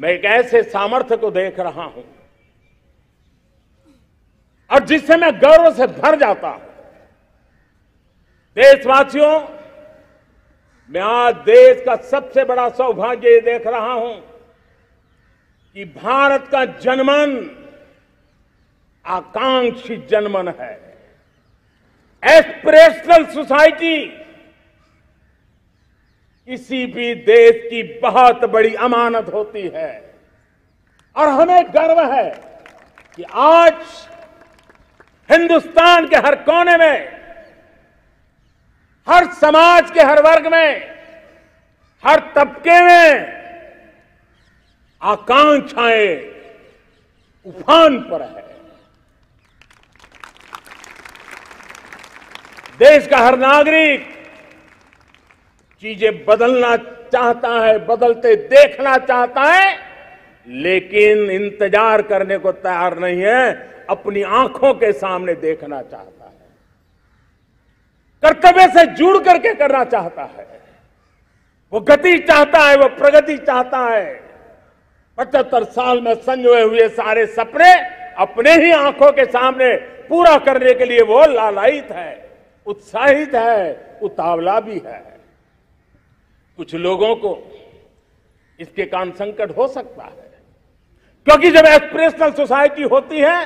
मैं एक ऐसे सामर्थ्य को देख रहा हूं और जिससे मैं गौरव से भर जाता हूं। देशवासियों, मैं आज देश का सबसे बड़ा सौभाग्य ये देख रहा हूं कि भारत का जनमन आकांक्षी जनमन है। एस्पिरेशनल सोसाइटी किसी भी देश की बहुत बड़ी अमानत होती है और हमें गर्व है कि आज हिंदुस्तान के हर कोने में, हर समाज के हर वर्ग में, हर तबके में आकांक्षाएं उफान पर है। देश का हर नागरिक चीजें बदलना चाहता है, बदलते देखना चाहता है, लेकिन इंतजार करने को तैयार नहीं है, अपनी आंखों के सामने देखना चाहता है, कर्तव्य से जुड़ करके करना चाहता है। वो गति चाहता है, वो प्रगति चाहता है। 75 साल में संजोए हुए सारे सपने अपने ही आंखों के सामने पूरा करने के लिए वो लालायित है, उत्साहित है, उतावला भी है। कुछ लोगों को इसके कारण संकट हो सकता है, क्योंकि जब एस्पिरेशनल सोसाइटी होती है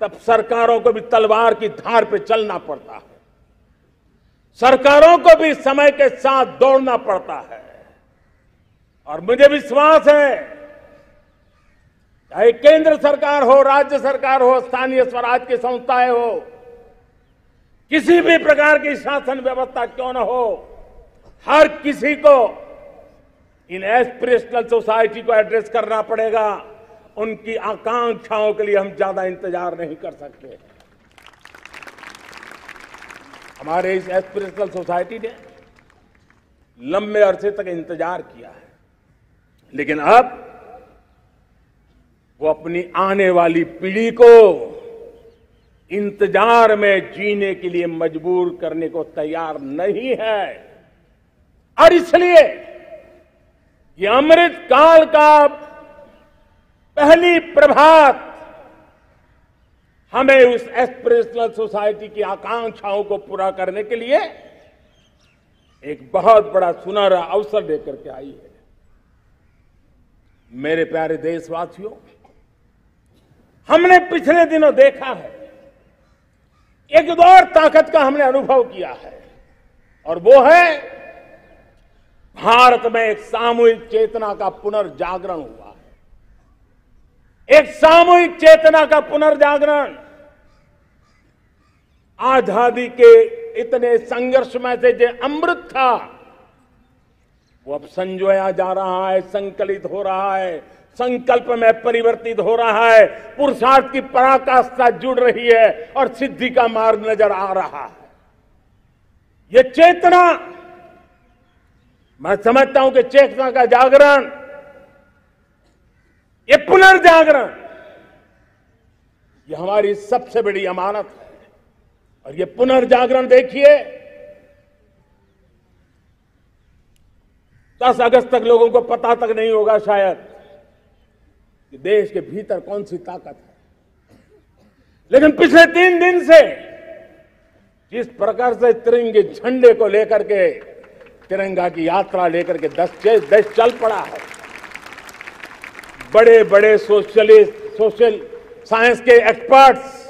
तब सरकारों को भी तलवार की धार पे चलना पड़ता है, सरकारों को भी समय के साथ दौड़ना पड़ता है। और मुझे विश्वास है, चाहे केंद्र सरकार हो, राज्य सरकार हो, स्थानीय स्वराज की संस्थाएं हो, किसी भी प्रकार की शासन व्यवस्था क्यों न हो, हर किसी को इन एस्पिरेशनल सोसाइटी को एड्रेस करना पड़ेगा। उनकी आकांक्षाओं के लिए हम ज्यादा इंतजार नहीं कर सकते। हमारे इस एस्पिरेशनल सोसाइटी ने लंबे अरसे तक इंतजार किया है, लेकिन अब वो अपनी आने वाली पीढ़ी को इंतजार में जीने के लिए मजबूर करने को तैयार नहीं है। और इसलिए ये अमृत काल का पहली प्रभात हमें उस एस्पिरेशनल सोसाइटी की आकांक्षाओं को पूरा करने के लिए एक बहुत बड़ा सुनहरा अवसर देकर के आई है। मेरे प्यारे देशवासियों, हमने पिछले दिनों देखा है, एक और ताकत का हमने अनुभव किया है, और वो है भारत में एक सामूहिक चेतना का पुनर्जागरण हुआ है। एक सामूहिक चेतना का पुनर्जागरण आजादी के इतने संघर्ष में से जो अमृत था वो अब संजोया जा रहा है, संकलित हो रहा है, संकल्प में परिवर्तित हो रहा है, पुरुषार्थ की पराकाष्ठा जुड़ रही है और सिद्धि का मार्ग नजर आ रहा है। ये चेतना, मैं समझता हूं कि चेतना का जागरण, ये पुनर्जागरण, ये हमारी सबसे बड़ी अमानत है। और ये पुनर्जागरण देखिए, 10 अगस्त तक लोगों को पता तक नहीं होगा शायद कि देश के भीतर कौन सी ताकत है, लेकिन पिछले 3 दिन से जिस प्रकार से तिरंगे झंडे को लेकर के, तिरंगा की यात्रा लेकर के देश चल पड़ा है। बड़े बड़े सोशलिस्ट, सोशल साइंस के एक्सपर्ट्स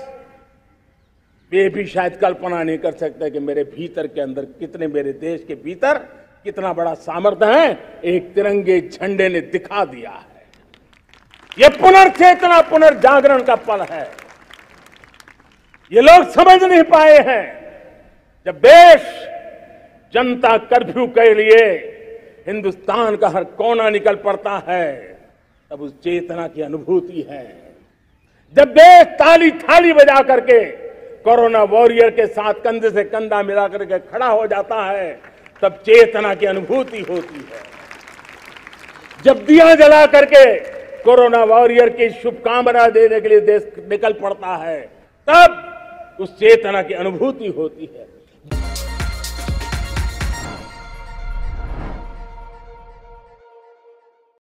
वे भी शायद कल्पना नहीं कर सकते कि मेरे भीतर के अंदर कितने, मेरे देश के भीतर कितना बड़ा सामर्थ्य है, एक तिरंगे झंडे ने दिखा दिया है। यह पुनर्चेतना, पुनर्जागरण का पल है। ये लोग समझ नहीं पाए हैं, जब देश जनता कर्फ्यू के लिए हिंदुस्तान का हर कोना निकल पड़ता है, तब उस चेतना की अनुभूति है। जब देश ताली थाली बजा करके कोरोना वॉरियर के साथ कंधे से कंधा मिला करके खड़ा हो जाता है, तब चेतना की अनुभूति होती है। जब दिया जला करके कोरोना वॉरियर की शुभकामना देने के लिए देश निकल पड़ता है, तब उस चेतना की अनुभूति होती है।